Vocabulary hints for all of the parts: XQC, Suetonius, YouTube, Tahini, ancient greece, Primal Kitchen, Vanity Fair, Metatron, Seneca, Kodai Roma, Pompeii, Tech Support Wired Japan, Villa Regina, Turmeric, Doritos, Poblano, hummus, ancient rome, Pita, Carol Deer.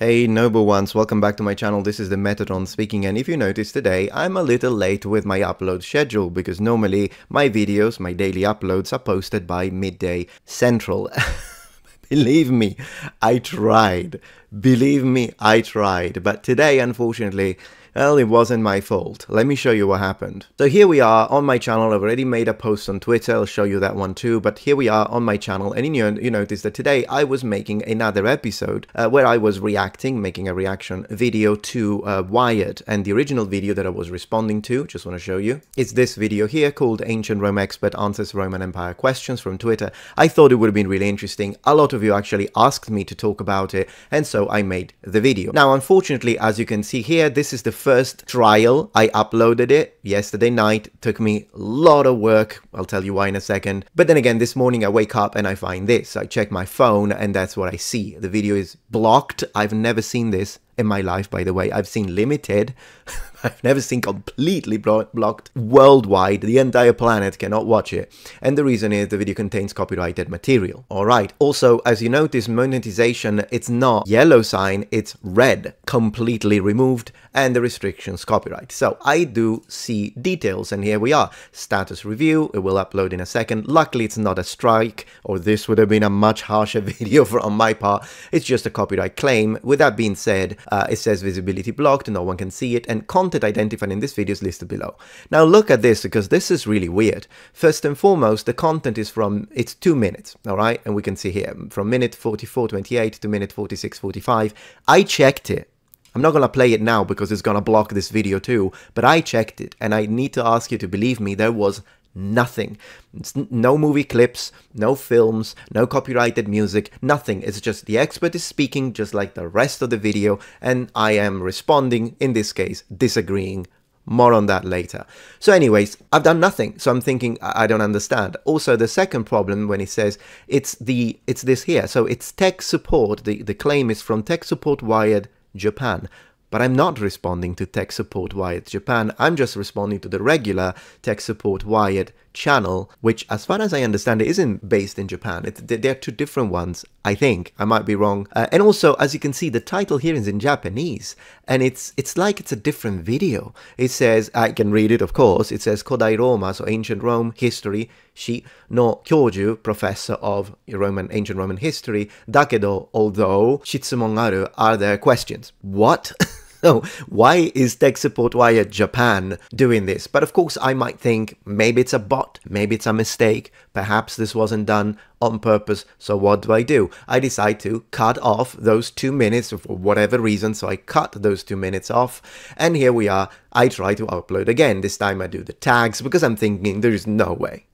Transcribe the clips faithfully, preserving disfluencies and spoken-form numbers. Hey noble ones, welcome back to my channel. This is the Metatron speaking, and if you notice today I'm a little late with my upload schedule because normally my videos, my daily uploads are posted by midday central. Believe me, I tried. Believe me, I tried. But today, unfortunately, well, it wasn't my fault. Let me show you what happened. So here we are on my channel. I've already made a post on Twitter. I'll show you that one too. But here we are on my channel. And you notice that today I was making another episode uh, where I was reacting, making a reaction video to uh, Wired. And the original video that I was responding to, just want to show you, is this video here called Ancient Rome Expert Answers Roman Empire Questions from Twitter. I thought it would have been really interesting. A lot of you actually asked me to talk about it. And so So I made the video. Now, unfortunately, as you can see here, this is the first trial. I uploaded it yesterday night. It took me a lot of work. I'll tell you why in a second. But then again, this morning I wake up and I find this. I check my phone and that's what I see. The video is blocked. I've never seen this in my life, by the way. I've seen limited. I've never seen completely blocked worldwide. The entire planet cannot watch it. And the reason is the video contains copyrighted material. All right. Also, as you notice, monetization, it's not yellow sign, it's red, completely removed, and the restrictions copyright. So I do see details, and here we are. Status review, it will upload in a second. Luckily, it's not a strike, or this would have been a much harsher video for on my part. It's just a copyright claim. With that being said, uh, it says visibility blocked, no one can see it, and content identified in this video is listed below. Now look at this, because this is really weird. First and foremost, the content is from, it's two minutes, all right? And we can see here, from minute forty-four twenty-eight to minute forty-six forty-five. I checked it. I'm not gonna play it now because it's gonna block this video too, but I checked it, and I need to ask you to believe me, there was nothing. It's no movie clips, no films, no copyrighted music, nothing. It's just the expert is speaking just like the rest of the video, and I am responding, in this case, disagreeing. More on that later. So anyways, I've done nothing. So I'm thinking, I don't understand. Also, the second problem when it says it's the, it's this here. So it's Tech Support. The, the claim is from Tech Support Wired Japan. But I'm not responding to Tech Support Wired Japan, I'm just responding to the regular Tech Support Wired channel, which, as far as I understand, it isn't based in Japan. It's, they're two different ones, I think. I might be wrong. Uh, and also, as you can see, the title here is in Japanese, and it's it's like it's a different video. It says, I can read it, of course, it says Kodai Roma, so Ancient Rome History, Shi no Kyoju, Professor of Roman Ancient Roman History, Dakedo, although, Shitsumon aru, are there questions? What? So why is Tech Support Wired Japan doing this? But of course, I might think maybe it's a bot, maybe it's a mistake, perhaps this wasn't done on purpose. So what do I do? I decide to cut off those two minutes for whatever reason. So I cut those two minutes off, and here we are. I try to upload again. This time I do the tags because I'm thinking there is no way.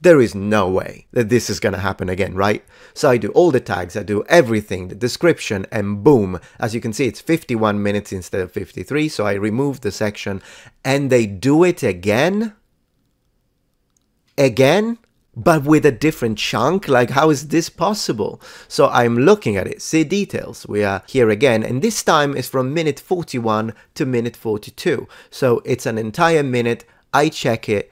There is no way that this is going to happen again, right? So I do all the tags, I do everything, the description, and boom. As you can see, it's fifty-one minutes instead of fifty-three, so I removed the section, and they do it again? Again? But with a different chunk? Like, how is this possible? So I'm looking at it. See details. We are here again, and this time is from minute forty-one to minute forty-two. So it's an entire minute. I check it.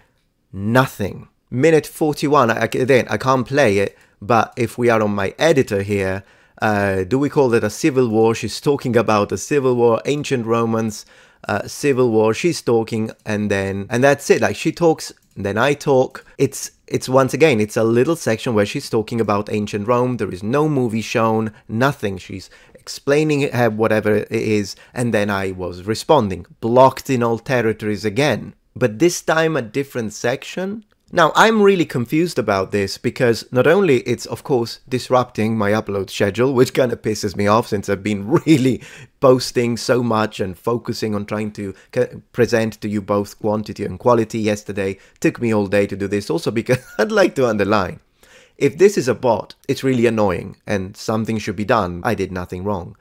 Nothing. Minute forty-one, I, again, I can't play it, but if we are on my editor here, uh, do we call it a civil war? She's talking about a civil war, ancient Romans, uh, civil war, she's talking, and then, and that's it, like she talks, then I talk. It's, it's once again, it's a little section where she's talking about ancient Rome, there is no movie shown, nothing, she's explaining her whatever it is, and then I was responding, blocked in all territories again, but this time a different section? Now, I'm really confused about this because not only it's, of course, disrupting my upload schedule, which kind of pisses me off since I've been really posting so much and focusing on trying to present to you both quantity and quality yesterday. Took me all day to do this also because I'd like to underline. If this is a bot, it's really annoying and something should be done. I did nothing wrong.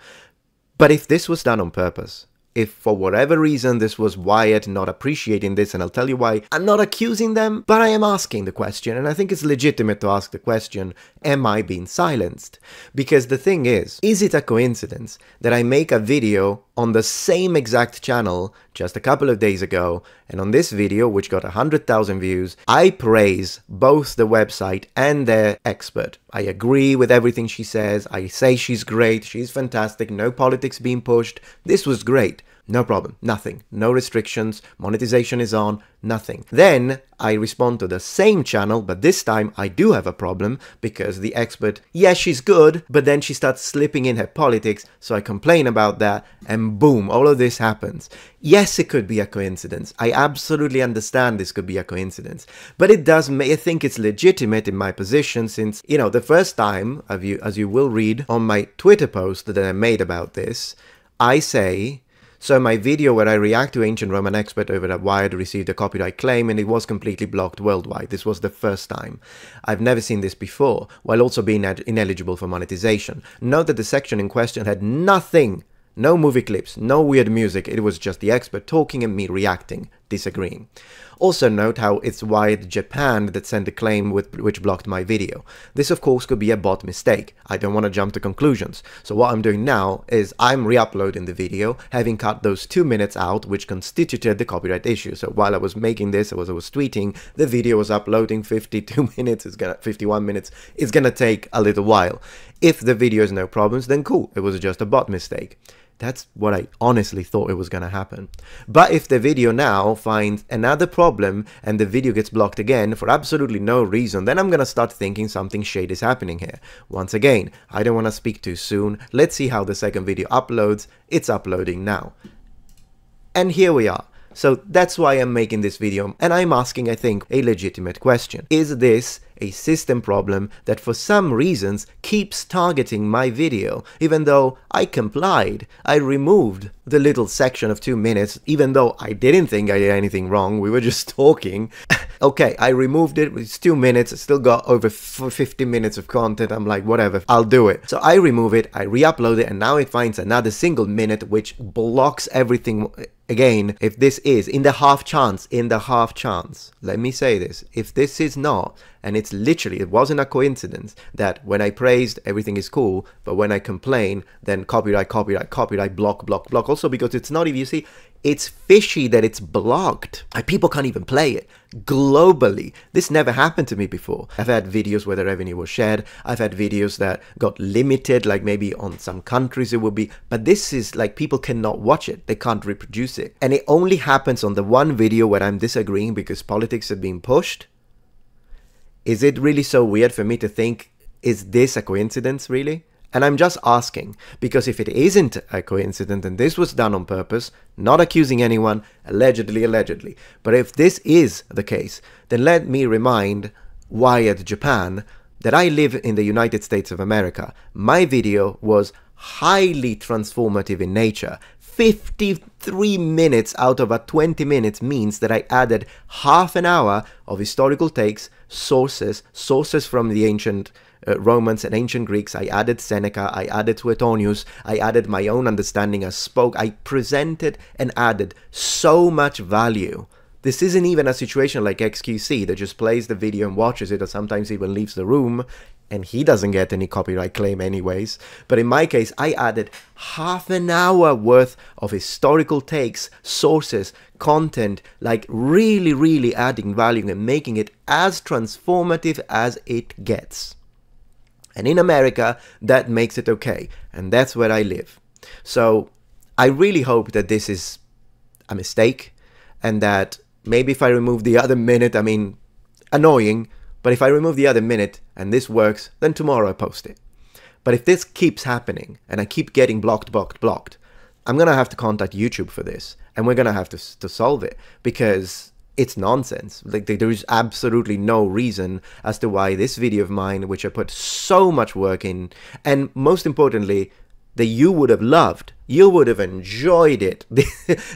But if this was done on purpose, if for whatever reason this was Wired not appreciating this, and I'll tell you why, I'm not accusing them, but I am asking the question, and I think it's legitimate to ask the question, am I being silenced? Because the thing is, is it a coincidence that I make a video on the same exact channel just a couple of days ago, and on this video, which got one hundred thousand views, I praise both the website and their expert. I agree with everything she says, I say she's great, she's fantastic, no politics being pushed, this was great. No problem, nothing, no restrictions, monetization is on, nothing. Then I respond to the same channel, but this time I do have a problem because the expert, yeah, she's good, but then she starts slipping in her politics, so I complain about that and boom, all of this happens. Yes, it could be a coincidence. I absolutely understand this could be a coincidence, but it does make, I think it's legitimate in my position since, you know, the first time, as you, as you will read on my Twitter post that I made about this, I say, so my video where I react to ancient Roman expert over at Wired received a copyright claim and it was completely blocked worldwide. This was the first time. I've never seen this before, while also being ineligible for monetization. Note that the section in question had nothing, no movie clips, no weird music, it was just the expert talking and me reacting, disagreeing. Also note how it's Wired Japan that sent a claim with, which blocked my video. This of course could be a bot mistake. I don't want to jump to conclusions. So what I'm doing now is I'm re-uploading the video, having cut those two minutes out which constituted the copyright issue. So while I was making this, as I was tweeting, the video was uploading fifty-two minutes, it's gonna, fifty-one minutes, it's gonna take a little while. If the video is no problems, then cool, it was just a bot mistake. That's what I honestly thought it was going to happen. But if the video now finds another problem and the video gets blocked again for absolutely no reason, then I'm going to start thinking something shady is happening here. Once again, I don't want to speak too soon. Let's see how the second video uploads. It's uploading now. And here we are. So that's why I'm making this video, and I'm asking, I think, a legitimate question. Is this a system problem that for some reasons keeps targeting my video, even though I complied? I removed the little section of two minutes, even though I didn't think I did anything wrong, we were just talking. Okay, I removed it, it's two minutes, I still got over fifty minutes of content, I'm like, whatever, I'll do it. So I remove it, I re-upload it, and now it finds another single minute which blocks everything. Again, if this is, in the half chance, in the half chance, let me say this, if this is not, and it's literally, it wasn't a coincidence that when I praised, everything is cool, but when I complain, then copyright, copyright, copyright, block, block, block. Also because it's not, if you see, it's fishy that it's blocked. Like, people can't even play it globally. This never happened to me before. I've had videos where the revenue was shared. I've had videos that got limited, like maybe on some countries it would be, but this is like people cannot watch it. They can't reproduce it. And it only happens on the one video where I'm disagreeing because politics are being pushed. Is it really so weird for me to think, is this a coincidence really? And I'm just asking, because if it isn't a coincidence and this was done on purpose, not accusing anyone, allegedly, allegedly, but if this is the case, then let me remind Wired Japan that I live in the United States of America. My video was highly transformative in nature. fifty-three minutes out of a twenty minutes means that I added half an hour of historical takes, sources, sources from the ancient uh, Romans and ancient Greeks. I added Seneca, I added Suetonius, I added my own understanding, I spoke, I presented and added so much value. This isn't even a situation like X Q C that just plays the video and watches it or sometimes even leaves the room and he doesn't get any copyright claim anyways. But in my case, I added half an hour worth of historical takes, sources, content, like really, really adding value and making it as transformative as it gets. And in America, that makes it okay. And that's where I live. So I really hope that this is a mistake and that maybe if I remove the other minute, I mean, annoying, but if I remove the other minute and this works, then tomorrow I post it. But if this keeps happening and I keep getting blocked, blocked, blocked, I'm going to have to contact YouTube for this and we're going to have to, to solve it because it's nonsense. Like, there is absolutely no reason as to why this video of mine, which I put so much work in, and most importantly, that you would have loved, you would have enjoyed it.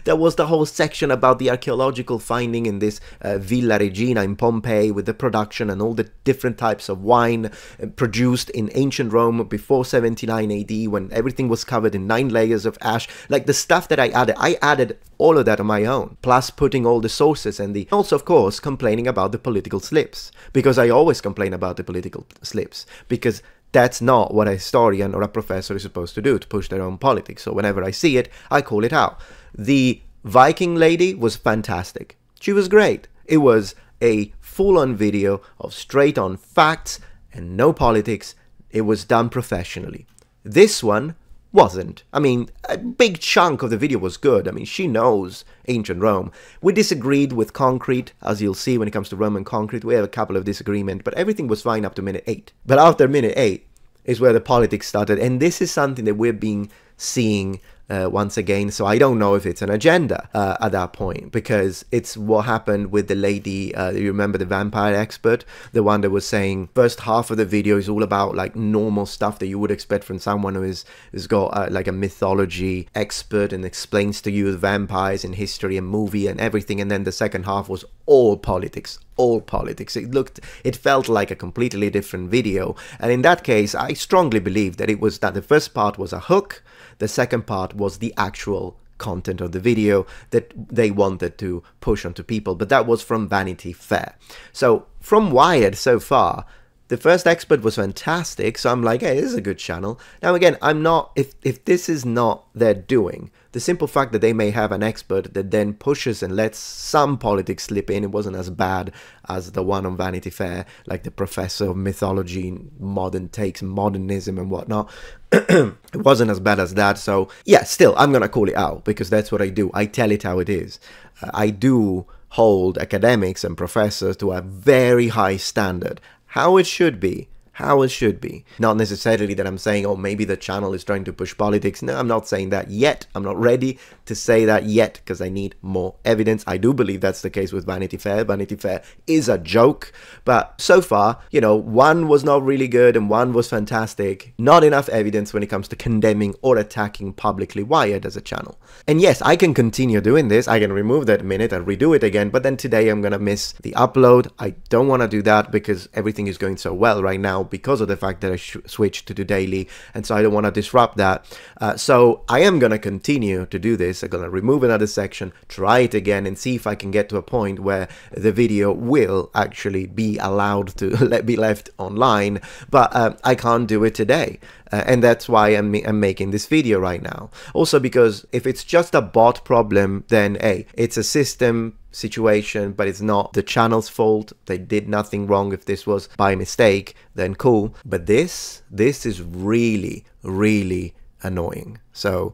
There was the whole section about the archaeological finding in this uh, Villa Regina in Pompeii with the production and all the different types of wine produced in ancient Rome before seventy-nine A D when everything was covered in nine layers of ash. Like the stuff that I added, I added all of that on my own, plus putting all the sources and the, also of course complaining about the political slips, because I always complain about the political slips, because That's not what a historian or a professor is supposed to do, to push their own politics. So whenever I see it, I call it out. The Viking lady was fantastic. She was great. It was a full-on video of straight-on facts and no politics. It was done professionally. This one wasn't. I mean, a big chunk of the video was good. I mean, she knows ancient Rome. We disagreed with concrete, as you'll see when it comes to Roman concrete. We have a couple of disagreements, but everything was fine up to minute eight. But after minute eight is where the politics started, and this is something that we've been seeing uh, once again, so I don't know if it's an agenda uh, at that point, because it's what happened with the lady, uh, you remember the vampire expert, the one that was saying first half of the video is all about like normal stuff that you would expect from someone who is who's got uh, like a mythology expert and explains to you vampires and history and movie and everything, and then the second half was all politics, all politics. It looked, it felt like a completely different video, and in that case I strongly believe that it was that the first part was a hook. The second part was the actual content of the video that they wanted to push onto people, but that was from Vanity Fair. So from Wired so far, the first expert was fantastic, so I'm like, hey, this is a good channel. Now again, I'm not, if, if this is not their doing, the simple fact that they may have an expert that then pushes and lets some politics slip in, it wasn't as bad as the one on Vanity Fair, like the professor of mythology, modern takes, modernism and whatnot. It wasn't as bad as that, so yeah, still, I'm gonna call it out, because that's what I do. I tell it how it is. Uh, I do hold academics and professors to a very high standard. How it should be, how it should be. Not necessarily that I'm saying, oh, maybe the channel is trying to push politics. No, I'm not saying that yet. I'm not ready to say that yet, because I need more evidence. I do believe that's the case with Vanity Fair. Vanity Fair is a joke, but so far, you know, one was not really good and one was fantastic. Not enough evidence when it comes to condemning or attacking publicly Wired as a channel. And yes, I can continue doing this. I can remove that minute and redo it again, but then today I'm gonna miss the upload. I don't wanna do that because everything is going so well right now, because of the fact that I switched to do daily, and so I don't want to disrupt that. Uh, so I am going to continue to do this. I'm going to remove another section, try it again, and see if I can get to a point where the video will actually be allowed to let be left online, but uh, I can't do it today. Uh, and that's why I'm, I'm making this video right now. Also because if it's just a bot problem, then hey, it's a system situation, but it's not the channel's fault. They did nothing wrong. If this was by mistake, then cool. But this, this is really, really annoying. So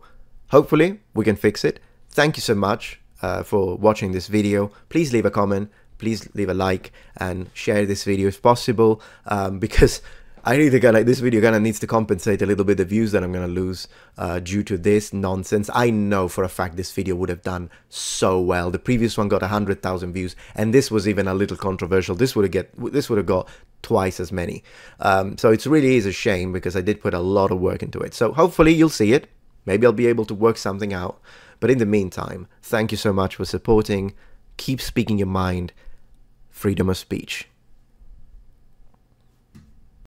hopefully we can fix it. Thank you so much uh, for watching this video. Please leave a comment, please leave a like, and share this video if possible, um, because I really think like, this video kind of needs to compensate a little bit the views that I'm going to lose uh, due to this nonsense. I know for a fact this video would have done so well. The previous one got one hundred thousand views, and this was even a little controversial. This would have get this would have got twice as many. Um, so it really is a shame, because I did put a lot of work into it. So hopefully you'll see it. Maybe I'll be able to work something out. But in the meantime, thank you so much for supporting. Keep speaking your mind. Freedom of speech.